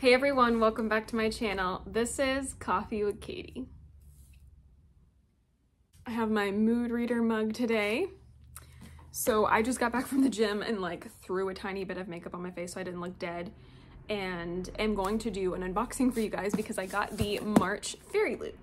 Hey everyone, welcome back to my channel. This is Coffee with Cady. I have my mood reader mug today. So I just got back from the gym and like threw a tiny bit of makeup on my face so I didn't look dead. And I'm going to do an unboxing for you guys because I got the March Fairyloot.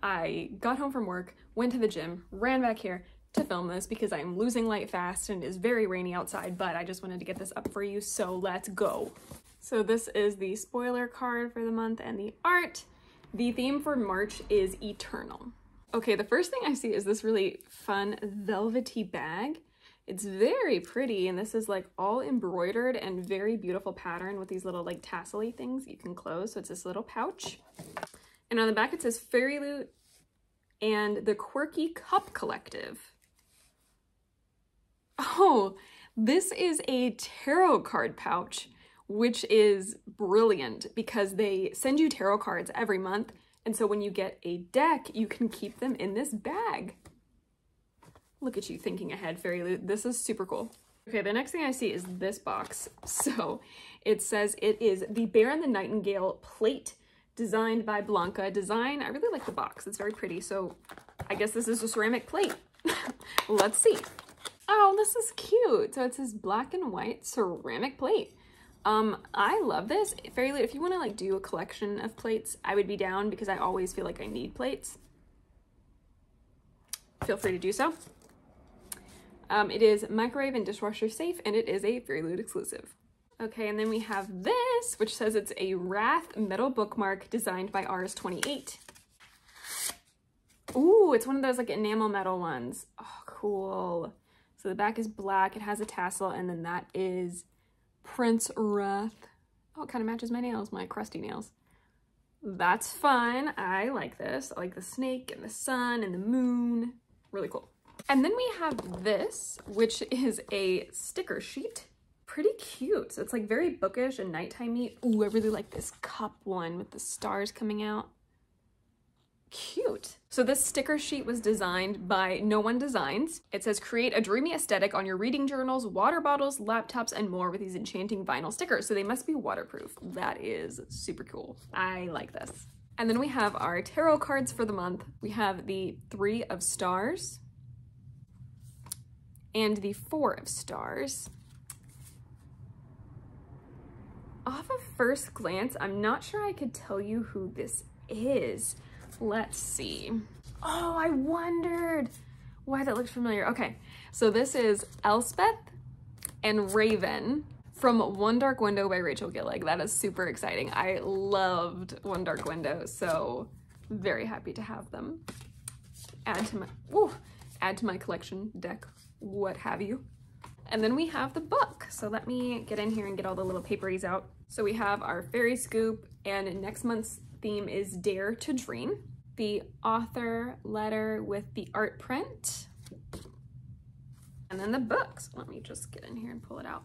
I got home from work, went to the gym, ran back here to film this because I'm losing light fast and it's very rainy outside, but I just wanted to get this up for you, so let's go. So this is the spoiler card for the month and the art. The theme for March is Eternal. Okay, the first thing I see is this really fun velvety bag. It's very pretty, and this is like all embroidered and very beautiful pattern with these little like tassel-y things you can close. So it's this little pouch. And on the back it says Fairyloot and the Quirky Cup Collective. Oh, this is a tarot card pouch, which is brilliant because they send you tarot cards every month. And so when you get a deck, you can keep them in this bag. Look at you thinking ahead, Fairyloot. This is super cool. Okay, the next thing I see is this box. So it says it is the Bear and the Nightingale plate designed by Blanca Design. I really like the box. It's very pretty. So I guess this is a ceramic plate. Let's see. Oh, this is cute. So it says black and white ceramic plate. I love this. Fairyloot, if you want to like do a collection of plates, I would be down because I always feel like I need plates. Feel free to do so. It is microwave and dishwasher safe, and it is a Fairyloot exclusive. Okay, and then we have this, which says it's a Wrath metal bookmark designed by RS28. Ooh, it's one of those like enamel metal ones. Oh, cool. So the back is black, it has a tassel, and then that is Prince Wrath. Oh, it kind of matches my nails, my crusty nails. That's fun. I like this. I like the snake and the sun and the moon. Really cool. And then we have this, which is a sticker sheet. Pretty cute. So it's like very bookish and nighttime-y. Ooh, I really like this cup one with the stars coming out. Cute. So this sticker sheet was designed by No One Designs. It says create a dreamy aesthetic on your reading journals, water bottles, laptops, and more with these enchanting vinyl stickers. So they must be waterproof. That is super cool. I like this. And then we have our tarot cards for the month. We have the 3 of Stars and the 4 of Stars. Off of first glance, I'm not sure I could tell you who this is. Let's see. Oh, I wondered why that looked familiar. Okay, so this is Elspeth and Raven from One Dark Window by Rachel Gillig. That is super exciting. I loved One Dark Window, so very happy to have them. Add to my collection, deck, what have you. And then we have the book. So let me get in here and get all the little paperies out. So we have our fairy scoop, and next month's theme is Dare to Dream. The author letter with the art print. And then the books. Let me just get in here and pull it out.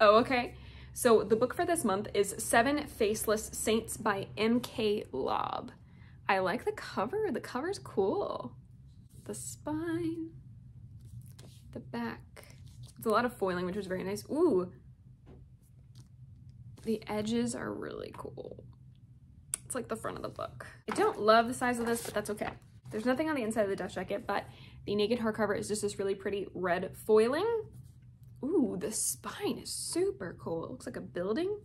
Oh, okay. So the book for this month is Seven Faceless Saints by M.K. Lobb. I like the cover. The cover's cool. The spine. The back. It's a lot of foiling, which was very nice. Ooh. The edges are really cool. It's like the front of the book. I don't love the size of this, but that's okay. There's nothing on the inside of the dust jacket, but the naked hardcover is just this really pretty red foiling. Ooh, the spine is super cool. It looks like a building.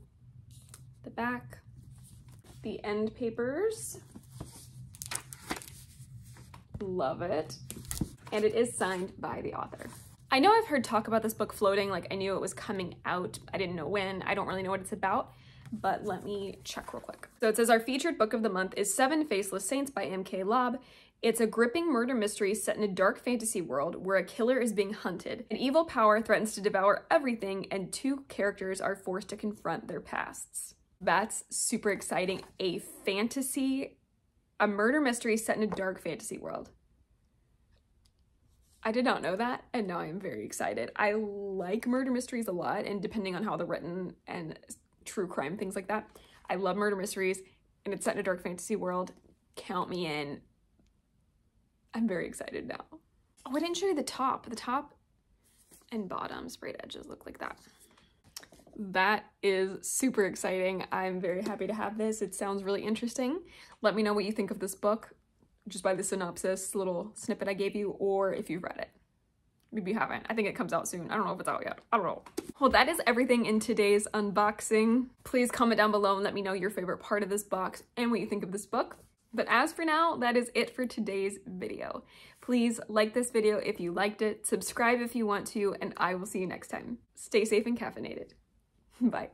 The back, the end papers. Love it. And it is signed by the author. I know I've heard talk about this book floating, like I knew it was coming out. I didn't know when. I don't really know what it's about, but let me check real quick. So it says our featured book of the month is Seven Faceless Saints by M.K. Lobb. It's a gripping murder mystery set in a dark fantasy world where a killer is being hunted. An evil power threatens to devour everything, and 2 characters are forced to confront their pasts. That's super exciting. A fantasy, a murder mystery set in a dark fantasy world. I did not know that, and now I'm very excited. I like murder mysteries a lot, and depending on how they're written and true crime, things like that. I love murder mysteries, and it's set in a dark fantasy world. Count me in. I'm very excited now. Oh, I didn't show you the top. The top and bottom sprayed edges look like that. That is super exciting. I'm very happy to have this. It sounds really interesting. Let me know what you think of this book, just by the synopsis, little snippet I gave you, or if you've read it. Maybe you haven't. I think it comes out soon. I don't know if it's out yet. I don't know. Well, that is everything in today's unboxing. Please comment down below and let me know your favorite part of this box and what you think of this book. But as for now, that is it for today's video. Please like this video if you liked it, subscribe if you want to, and I will see you next time. Stay safe and caffeinated. Bye.